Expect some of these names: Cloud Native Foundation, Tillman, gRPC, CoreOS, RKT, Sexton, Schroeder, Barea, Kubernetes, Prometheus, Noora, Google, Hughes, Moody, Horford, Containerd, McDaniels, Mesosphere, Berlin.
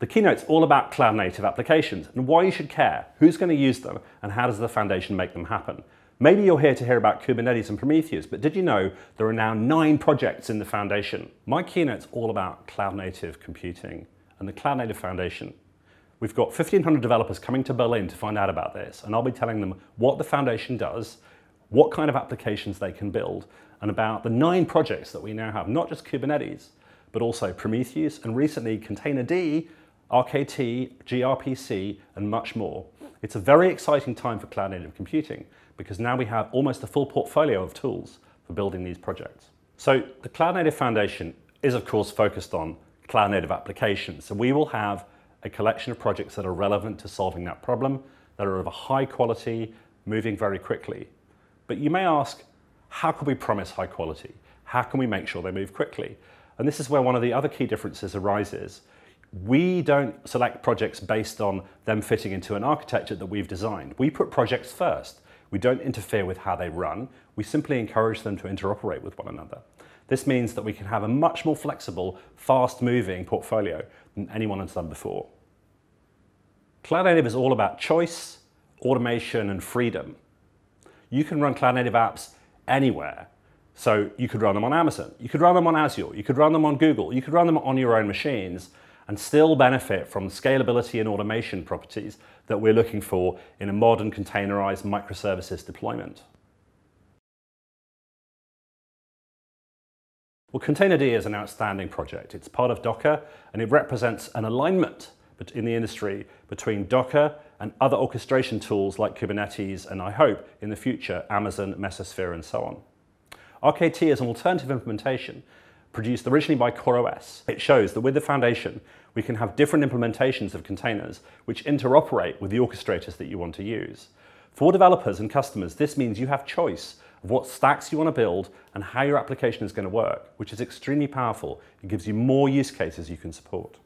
The keynote's all about cloud native applications and why you should care, who's going to use them, and how does the foundation make them happen. Maybe you're here to hear about Kubernetes and Prometheus, but did you know there are now 9 projects in the foundation? My keynote's all about cloud native computing and the Cloud Native Foundation. We've got 1,500 developers coming to Berlin to find out about this, and I'll be telling them what the foundation does, what kind of applications they can build, and about the 9 projects that we now have, not just Kubernetes, but also Prometheus, and recently Containerd, RKT, gRPC, and much more. It's a very exciting time for cloud native computing because now we have almost a full portfolio of tools for building these projects. So the Cloud Native Foundation is of course focused on cloud native applications. So we will have a collection of projects that are relevant to solving that problem, that are of a high quality, moving very quickly. But you may ask, how can we promise high quality? How can we make sure they move quickly? And this is where one of the other key differences arises. We don't select projects based on them fitting into an architecture that we've designed. We put projects first. We don't interfere with how they run. We simply encourage them to interoperate with one another. This means that we can have a much more flexible, fast-moving portfolio than anyone has done before. Cloud Native is all about choice, automation, and freedom. You can run Cloud Native apps anywhere. So you could run them on Amazon, you could run them on Azure, you could run them on Google, you could run them on your own machines, and still benefit from scalability and automation properties that we're looking for in a modern containerized microservices deployment. Well, Containerd is an outstanding project. It's part of Docker, and it represents an alignment in the industry between Docker and other orchestration tools like Kubernetes, and I hope in the future, Amazon, Mesosphere, and so on. RKT is an alternative implementation produced originally by CoreOS. It shows that with the foundation, we can have different implementations of containers which interoperate with the orchestrators that you want to use. For developers and customers, this means you have choice of what stacks you want to build and how your application is going to work, which is extremely powerful. It gives you more use cases you can support.